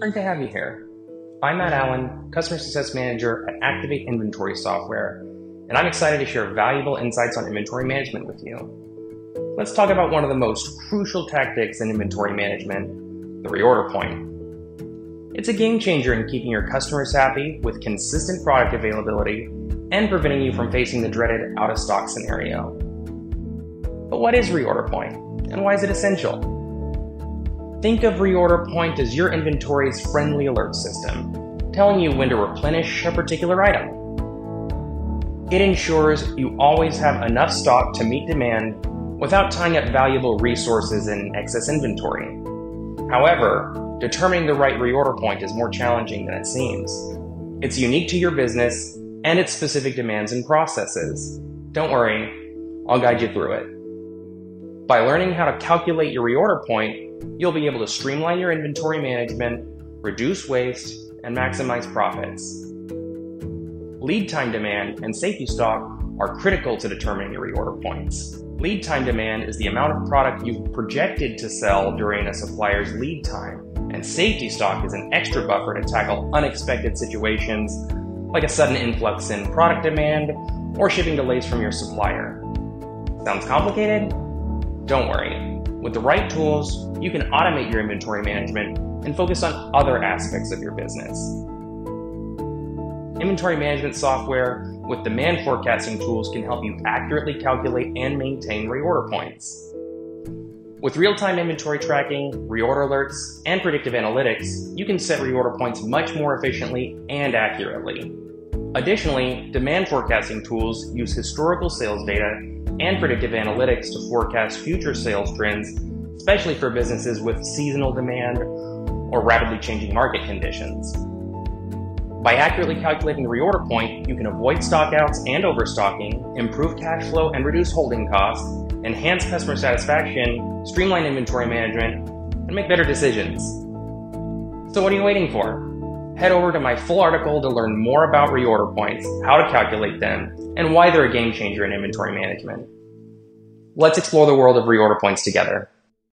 Great to have you here. I'm Matt Allen, Customer Success Manager at Activate Inventory Software, and I'm excited to share valuable insights on inventory management with you. Let's talk about one of the most crucial tactics in inventory management, the reorder point. It's a game changer in keeping your customers happy with consistent product availability and preventing you from facing the dreaded out-of-stock scenario. But what is reorder point, and why is it essential? Think of reorder point as your inventory's friendly alert system, telling you when to replenish a particular item. It ensures you always have enough stock to meet demand without tying up valuable resources in excess inventory. However, determining the right reorder point is more challenging than it seems. It's unique to your business and its specific demands and processes. Don't worry, I'll guide you through it. By learning how to calculate your reorder point, you'll be able to streamline your inventory management, reduce waste, and maximize profits. Lead time demand and safety stock are critical to determining your reorder points. Lead time demand is the amount of product you've projected to sell during a supplier's lead time, and safety stock is an extra buffer to tackle unexpected situations like a sudden influx in product demand or shipping delays from your supplier. Sounds complicated? Don't worry. With the right tools, you can automate your inventory management and focus on other aspects of your business. Inventory management software with demand forecasting tools can help you accurately calculate and maintain reorder points. With real-time inventory tracking, reorder alerts, and predictive analytics, you can set reorder points much more efficiently and accurately. Additionally, demand forecasting tools use historical sales data and predictive analytics to forecast future sales trends, especially for businesses with seasonal demand or rapidly changing market conditions. By accurately calculating the reorder point, you can avoid stockouts and overstocking, improve cash flow and reduce holding costs, enhance customer satisfaction, streamline inventory management, and make better decisions. So what are you waiting for? Head over to my full article to learn more about reorder points, how to calculate them, and why they're a game changer in inventory management. Let's explore the world of reorder points together.